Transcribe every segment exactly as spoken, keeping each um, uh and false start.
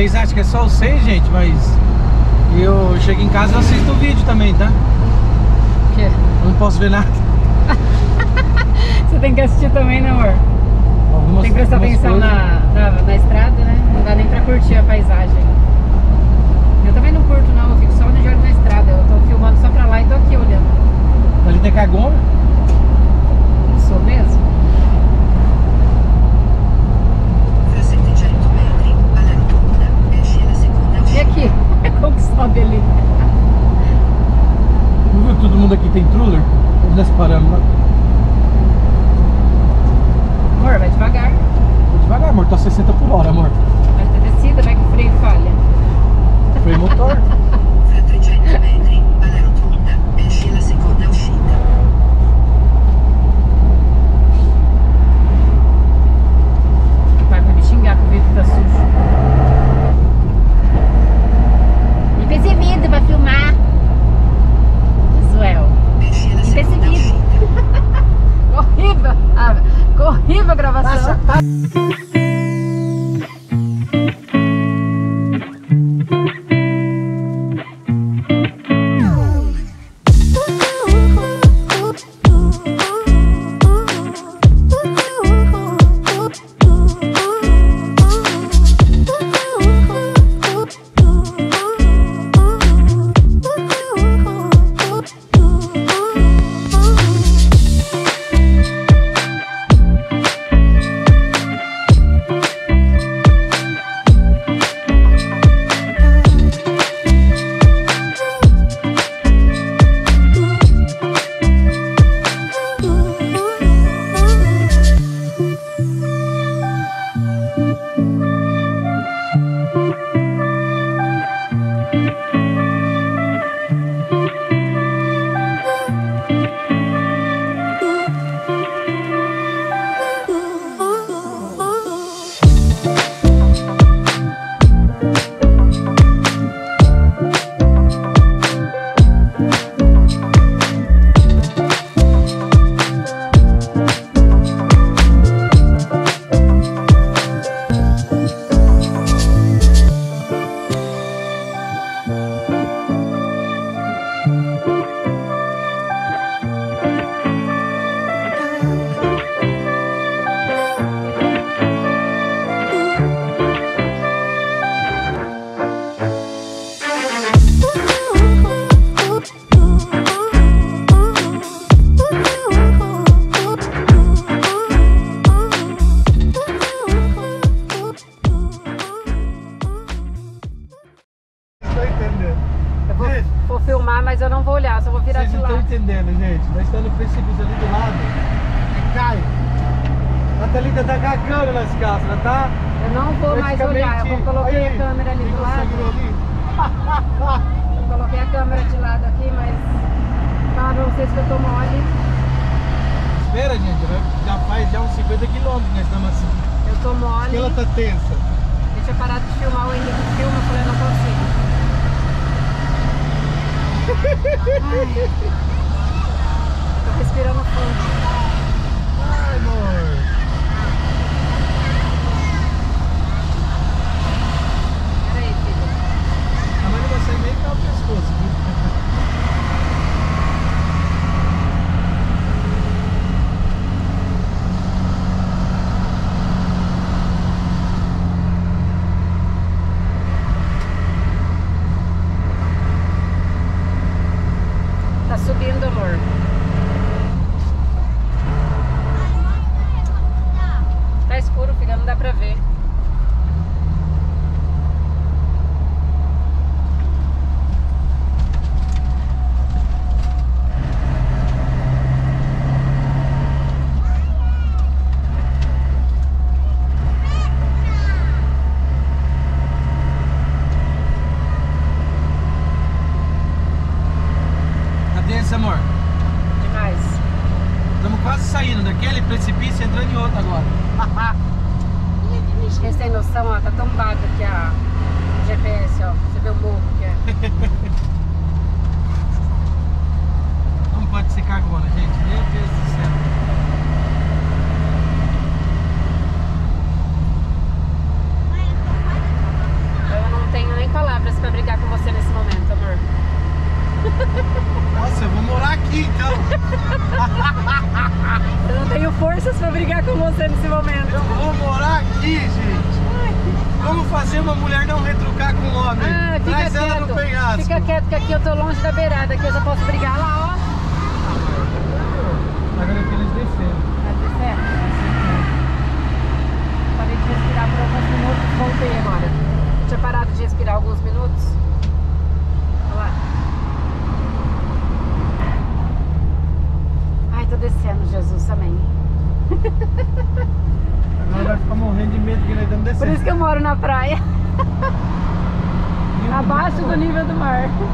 Vocês acham que é só os seis, gente, mas eu chego em casa e assisto o vídeo também, tá? O quê? Eu não posso ver nada. Você tem que assistir também, né, amor? Algumas, tem que prestar atenção na, na, na estrada, né? Não dá nem pra curtir a paisagem. Eu também não curto, não. Eu fico só olhando na estrada. Eu tô filmando só pra lá e tô aqui olhando. A gente é cagona? Não sou mesmo? Aqui, como que sobe ali? Não viu que todo mundo aqui tem trailer? Nós paramos lá. Amor, vai devagar. Vai devagar, amor. Tá sessenta por hora, amor. Vai ter descida, vai que o freio falha. Freio motor. Vai pra me xingar que o vidro tá sujo. Pra filmar, Zuel. Impercebido. Corrível, ah, corrível a gravação. Passa, passa. É você nesse momento? Eu vou morar aqui, gente. Como fazer uma mulher não retrucar com um homem? Ah, fica Traz quieto. Ela no penhasco. Fica quieto que aqui eu tô longe da beirada, aqui eu já posso brigar lá, ó. Agora eu queria descer. Vai descer? Parei de respirar por alguns minutos, voltei agora. Eu tinha parado de respirar alguns minutos. Olha lá. Ai, tô descendo, Jesus, amém. Agora vai ficar morrendo de medo que nós estamos descendo. Por isso que eu moro na praia. Abaixo do nível do mar. Amor,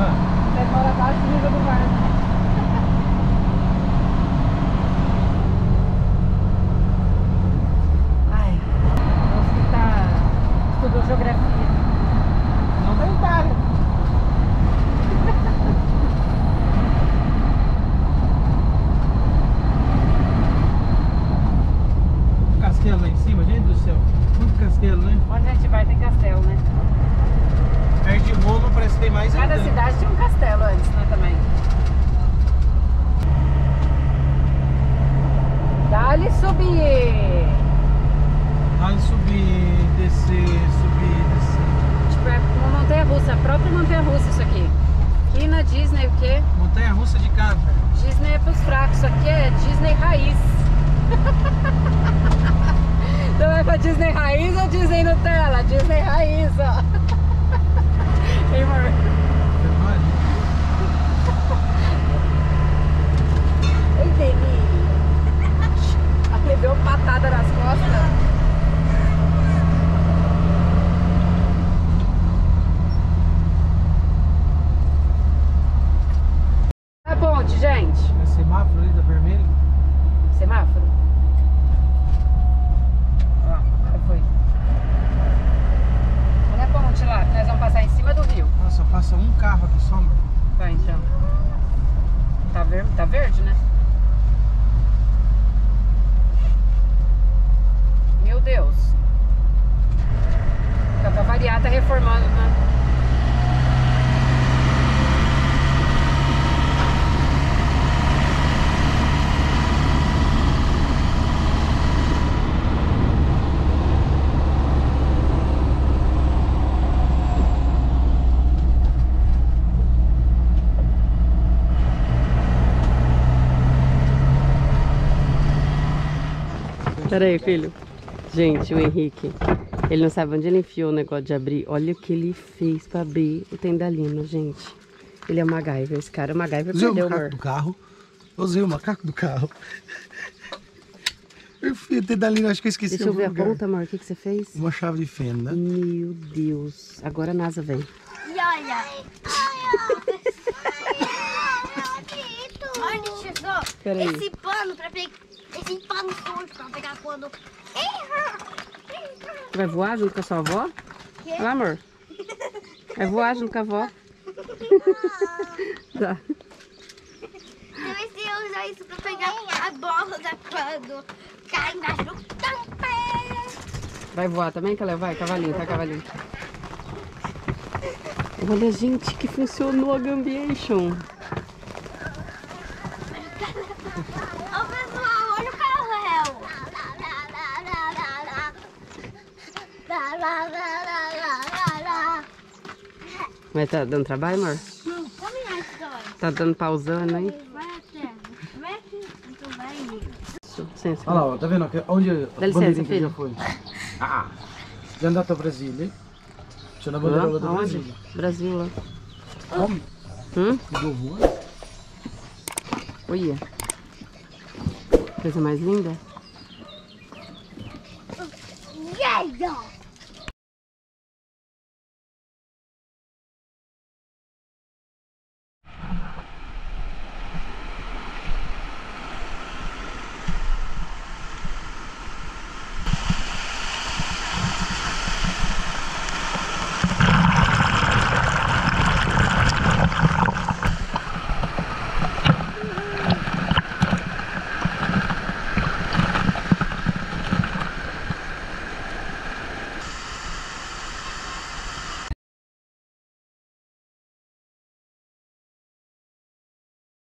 ah. Você mora abaixo do nível do mar. Ai, vamos que tá... Estudou geografia. Não tem nada. Lá em cima, gente do céu, muito castelo, né? Onde a gente vai tem castelo, né? Perto de Roma parece que tem mais ainda. Cada cidade tinha um castelo antes, né, também. Dá-lhe subir. Dá-lhe subir, descer, subir, descer. Tipo, é uma montanha-russa, a própria montanha-russa isso aqui. Aqui na Disney o quê? Montanha-russa de carro. Disney é pros fracos, isso aqui é Disney raiz. Então vai pra Disney raiz ou Disney Nutella? Disney raiz, ó. Ei, amor. Ei, Demi. Ela levou patada nas costas. É ponte, gente. É semáforo ali da vermelho? Semáforo? Lá, nós vamos passar em cima do rio. Nossa, passa um carro aqui só, mano. Tá, então. Tá verde, tá verde, né? Meu Deus. Tá pra variar, tá reformando, né? Pera aí, filho. Gente, o Henrique, ele não sabe onde ele enfiou o negócio de abrir. Olha o que ele fez pra abrir o tendalino, gente. Ele é o MacGyver, esse cara. O MacGyver Zé perdeu o macaco amor. do carro. Usei o macaco do carro. Eu fui o tendalino, acho que eu esqueci. Deixa eu ver lugar. a ponta, amor. O que, que você fez? Uma chave de fenda. Meu Deus. Agora a NASA vem. E olha. Pera aí. Esse pano pra pegar... Esse pano solto pra pegar quando... Vai voar junto com a sua avó? Quê? Olha lá, amor. Vai voar junto com a avó. Tá. Eu pensei usar isso pra pegar a bola da pano. Cai embaixo do campo. Vai voar também, que ela vai? Cavalinho, tá, cavalinho. Olha, gente, que funcionou a Gambiation. Mas tá dando trabalho, amor? Não, caminhar dois. Tá dando pausando aí? Vai até. Vai aqui. Então vai indo. Olha lá, ó, tá vendo? Onde a bandeirinha que já foi? Ah! Já andou até Brasília, hein? Deixa na bandeira do Brasil. Brasil, lá. Como? Hum? Do voo. Olha. Coisa mais linda. Yeah, yeah.